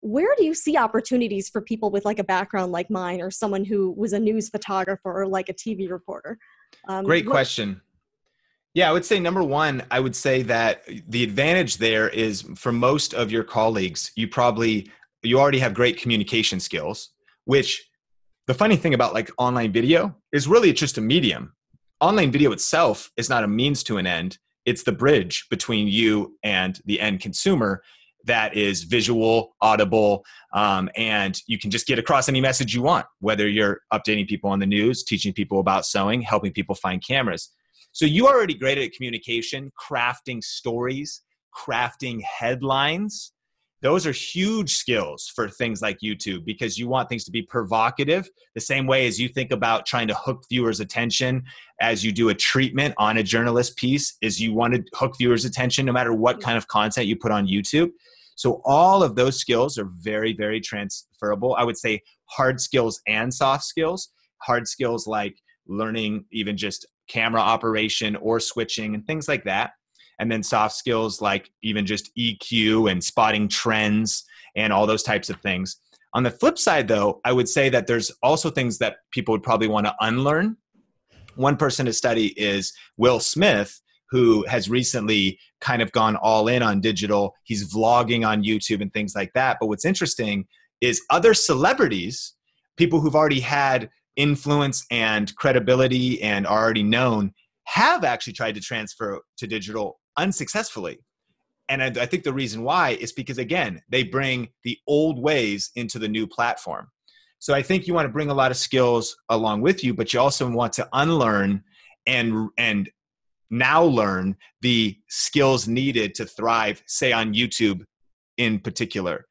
Where do you see opportunities for people with like a background like mine, or someone who was a news photographer or like a TV reporter? Great question. Yeah, I would say number one, I would say that the advantage there is for most of your colleagues, you already have great communication skills, which the funny thing about like online video is really it's just a medium. Online video itself is not a means to an end. It's the bridge between you and the end consumer that is visual, audible, and you can just get across any message you want, whether you're updating people on the news, teaching people about sewing, helping people find cameras. So you're already great at communication, crafting stories, crafting headlines. Those are huge skills for things like YouTube, because you want things to be provocative, the same way as you think about trying to hook viewers' attention as you do a treatment on a journalist piece, is you want to hook viewers' attention no matter what kind of content you put on YouTube. So all of those skills are very, very transferable. I would say hard skills and soft skills. Hard skills like learning even just camera operation or switching and things like that. And then soft skills like even just EQ and spotting trends and all those types of things. On the flip side, though, I would say that there's also things that people would probably want to unlearn. One person to study is Will Smith, who has recently kind of gone all in on digital. He's vlogging on YouTube and things like that. But what's interesting is other celebrities, people who've already had influence and credibility and are already known, have actually tried to transfer to digital unsuccessfully. And I think the reason why is because, again, they bring the old ways into the new platform. So I think you want to bring a lot of skills along with you, but you also want to unlearn and now learn the skills needed to thrive, say on YouTube in particular.